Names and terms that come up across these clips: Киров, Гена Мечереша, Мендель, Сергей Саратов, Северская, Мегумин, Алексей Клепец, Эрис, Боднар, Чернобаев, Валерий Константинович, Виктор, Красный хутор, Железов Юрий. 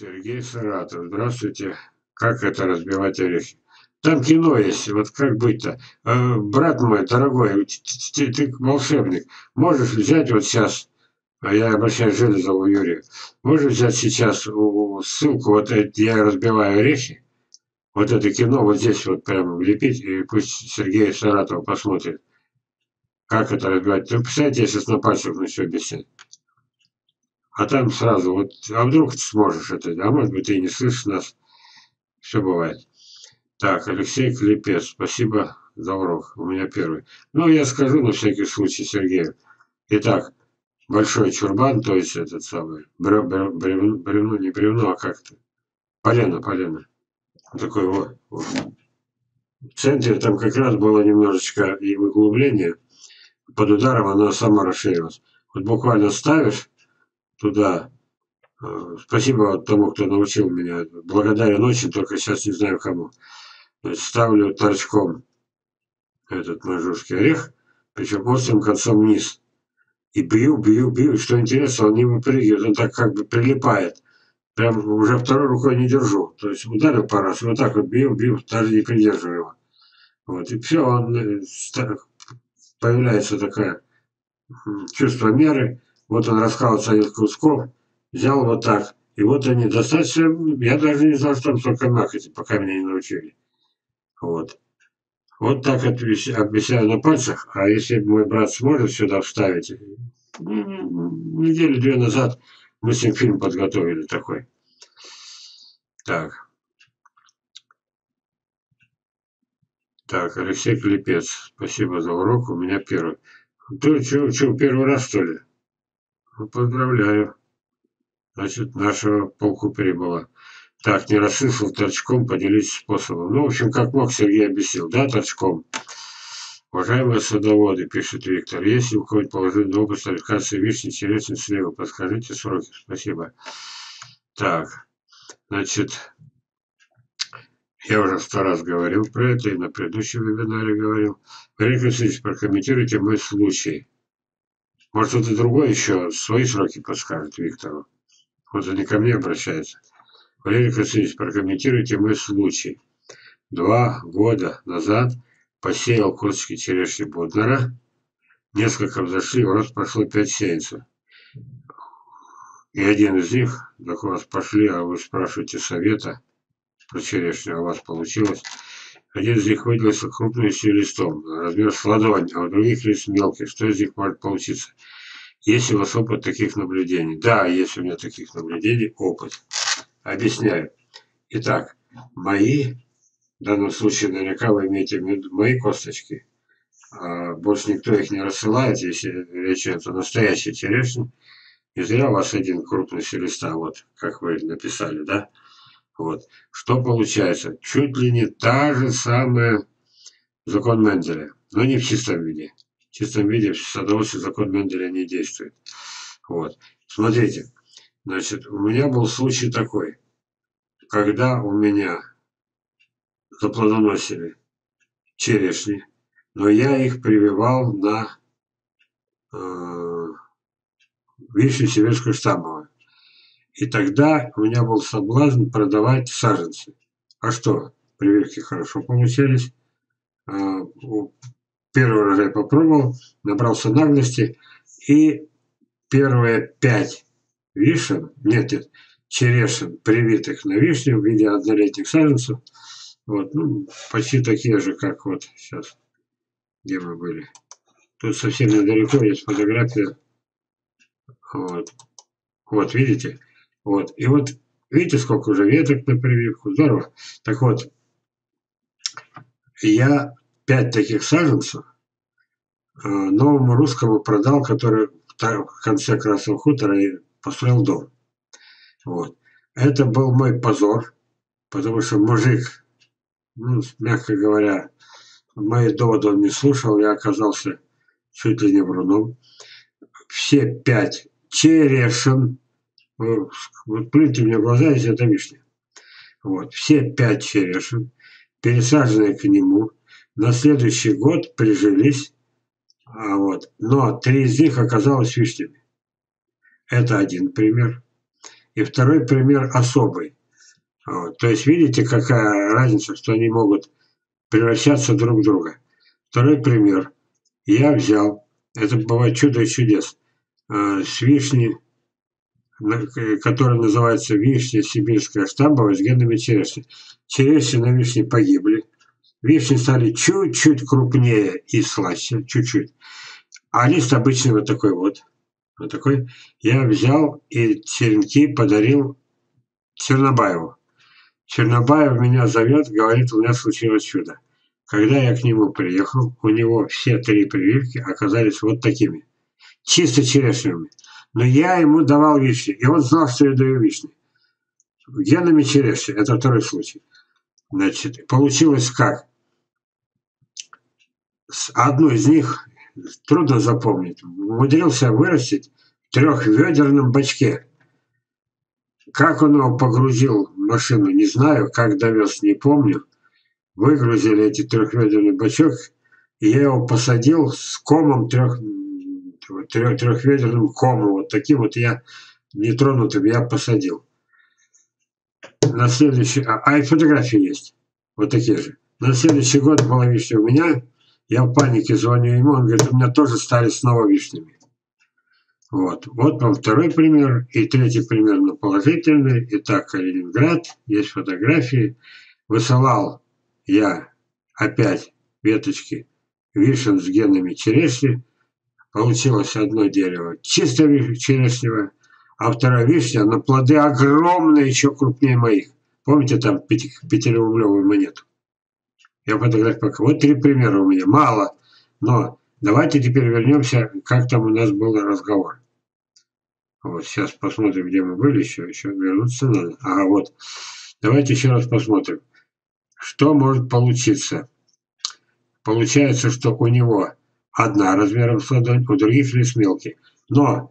Сергей Саратов. Здравствуйте. Как это разбивать орехи? Там кино есть, вот как быть-то? Брат мой, дорогой, ты волшебник, можешь взять вот сейчас, я обращаюсь к Железову Юрию, можешь взять сейчас ссылку, вот я разбиваю орехи, вот это кино вот здесь вот прямо влепить, и пусть Сергей Саратов посмотрит, как это разбивать. Вы представляете, я сейчас на пальцах начну объяснять. А там сразу, вот, а вдруг ты сможешь это, а может быть ты не слышишь нас, все бывает. Так, Алексей Клепец, спасибо за урок, у меня первый. Ну, я скажу на всякий случай Сергею. Итак, большой чурбан, то есть этот самый, бревно, не бревно, а как-то, полено. Такой вот. В центре там как раз было немножечко и углубление, под ударом оно само расширилось. Вот буквально ставишь туда, спасибо тому, кто научил меня, благодарен очень, только сейчас не знаю кому. Ставлю торчком этот маньчжурский орех, причем острым концом вниз. И бью. И что интересно, он не выпрыгивает, он так как бы прилипает. Прям уже второй рукой не держу. То есть ударил пару раз, вот так вот бью, даже не придерживаю его. Вот, и все, он появляется такое чувство меры. Вот он раскалывается из кусков, взял вот так. И вот они достаточно, я даже не знал, что там столько мякоти, пока меня не научили. Вот. Вот так обвисаю на пальцах, а если мой брат сможет сюда вставить, недели-две назад мы с ним фильм подготовили такой. Так. Так, Алексей Клепец, спасибо за урок, у меня первый. Ты что, первый раз, что ли? Ну, поздравляю. Значит, нашего полку прибыло. Так, не расслышал, торчком поделитесь способом. Ну, в общем, как мог, Сергей объяснил. Да, торчком. Уважаемые садоводы, пишет Виктор, если у кого-нибудь положительный опыт садоводства вишни, черешни, сливы, подскажите сроки. Спасибо. Так, значит, я уже 100 раз говорил про это и на предыдущем вебинаре говорил. Валерий Константинович, прокомментируйте мой случай. Может, кто-то другой еще свои сроки подскажет Виктору. Вот они ко мне обращаются. Валерий Константинович, прокомментируйте мой случай. 2 года назад посеял косточки черешни Боднара. Несколько взошли, у нас прошло 5 сеянцев. И один из них, так у вас пошли, а вы спрашиваете совета про черешню, а у вас получилось. Один из них выделился крупным листом, размер с ладонь, а у других лист мелкий. Что из них может получиться? Есть у вас опыт таких наблюдений? Да, есть у меня таких наблюдений опыт. Объясняю. Итак, мои, в данном случае наверняка вы имеете в виду мои косточки, больше никто их не рассылает, если речь идет о настоящей черешне. Не зря у вас один крупный листа, вот как вы написали, да? Вот. Что получается? Чуть ли не та же самая закон Менделя, но не в чистом виде. В чистом виде в садоводстве закон Менделя не действует. Вот. Смотрите. Значит, у меня был случай такой, когда у меня заплодоносили черешни, но я их прививал на вишню северскую штаммовую. И тогда у меня был соблазн продавать саженцы. А что, прививки хорошо получились. Первый раз я попробовал, набрался наглости, и первые 5 вишен, черешен, привитых на вишню в виде однолетних саженцев, вот, ну, почти такие же, как вот сейчас, где мы были. Тут совсем недалеко есть фотография, вот, вот видите, вот, и вот, видите, сколько уже веток на прививку, здорово. Так вот, я 5 таких саженцев новому русскому продал, который в конце Красного хутора и построил дом. Вот. Это был мой позор, потому что мужик, ну, мягко говоря, мои доводы он не слушал, я оказался чуть ли не вруном. Все 5 черешен, вот плюньте мне в глаза, если это вишня. Вот. Все 5 черешен, пересаженные к нему, на следующий год прижились, вот, но 3 из них оказалось вишнями. Это один пример. и второй пример особый. Вот. То есть видите, какая разница, что они могут превращаться друг в друга. Второй пример. Я взял, это бывает чудо и чудес, с вишни, которая называется вишня сибирская штамбовая, с Геной Мечереши. Черешни на вишне погибли. Вишни стали чуть-чуть крупнее и слаще, чуть-чуть. А лист обычный вот такой вот. Вот такой. Я взял и черенки подарил Чернобаеву. Чернобаев меня зовет, говорит, у меня случилось чудо. Когда я к нему приехал, у него все три прививки оказались вот такими. Чисто черешнями. Но я ему давал вишни, и он знал, что я даю вишни. Гена Мечереша, это второй случай. Значит, получилось как? Одну из них трудно запомнить. Умудрился вырастить в трехведерном бачке. Как он его погрузил в машину, не знаю. Как довез, не помню. Выгрузили эти трехведерный бачок. И я его посадил с комом, трехведерным комом. Вот таким вот я нетронутым я посадил. На следующий... А и фотографии есть. Вот такие же. На следующий год была вишня у меня. Я в панике звоню ему. Он говорит, у меня тоже стали снова вишнями. Вот. Вот вам второй пример. И третий пример на положительный. Итак, Калининград. Есть фотографии. Высылал я опять веточки вишен с генами черешни. Получилось одно дерево чисто черешневое. А вторая вишня, на плоды огромные, еще крупнее моих. Помните там 5-рублевую монету? Я фотографирую пока. Вот три примера у меня. Мало. Но давайте теперь вернемся, как там у нас был разговор. Вот сейчас посмотрим, где мы были еще. Еще вернуться надо. Ага, вот. Давайте еще раз посмотрим. Что может получиться? Получается, что у него одна размером с ладонь, у других лишь мелкий. Но...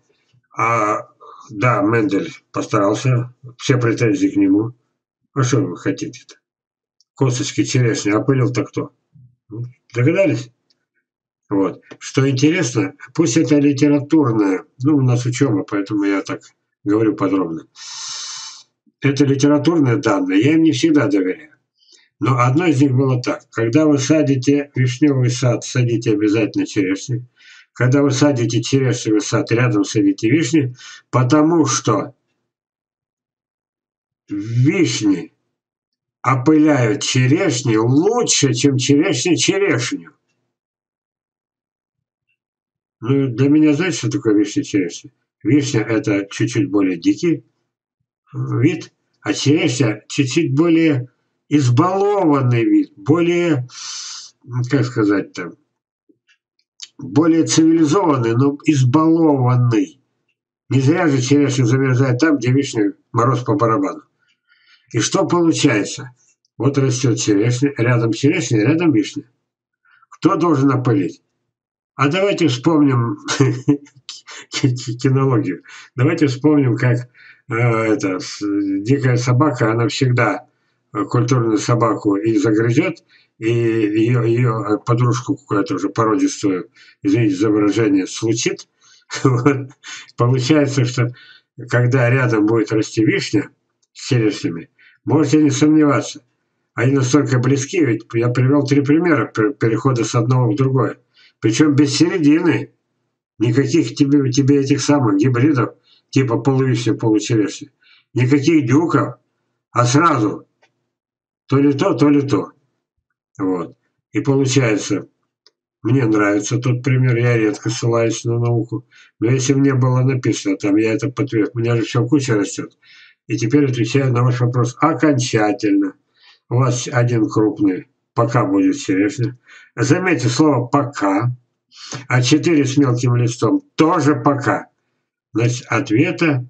Да, Мендель постарался, все претензии к нему. А что вы хотите-то? Косточки черешни, а пылил-то кто? Догадались? Вот. Что интересно, пусть это литературное, ну, у нас учеба, поэтому я так говорю подробно. Это литературные данные, я им не всегда доверяю. Но одно из них было так. Когда вы садите вишневый сад, садите обязательно черешни. Когда вы садите черешневый сад, рядом садите вишни, потому что вишни опыляют черешни лучше, чем черешни черешню. Ну, для меня, знаете, что такое вишня-черешня? Вишня – это чуть-чуть более дикий вид, а черешня – чуть-чуть более избалованный вид, более, как сказать там, более цивилизованный, но избалованный. Не зря же черешня замерзает там, где вишня мороз по барабану. И что получается? Вот растет черешня, рядом вишня. Кто должен опылить? А давайте вспомним кинологию. Давайте вспомним, как дикая собака, она всегда культурную собаку и загрызет, и ее подружку какую-то уже породистую, извините за выражение, случит. Вот. Получается, что когда рядом будет расти вишня с черешнями, можете не сомневаться. Они настолько близки, ведь я привел три примера перехода с одного в другое. Причем без середины. Никаких тебе этих самых гибридов, типа полувишня, получерешни. Никаких дюков, а сразу то ли то, то ли то. Вот. И получается, мне нравится тот пример, я редко ссылаюсь на науку, но если мне было написано, там я это подтвердил, у меня же все куча растет. И теперь отвечаю на ваш вопрос окончательно. У вас один крупный, пока будет черешня. Заметьте слово «пока», а 4 с мелким листом тоже «пока». Значит, ответа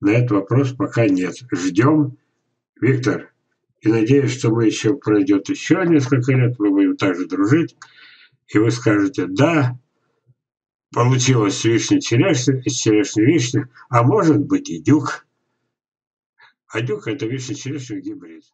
на этот вопрос пока нет. Ждем, Виктор. И надеюсь, что мы еще пройдет еще несколько лет, мы будем также дружить, и вы скажете, да, получилось вишня-черешня, из черешни-вишня, а может быть и дюк. А дюк – это вишня-черешня гибрид.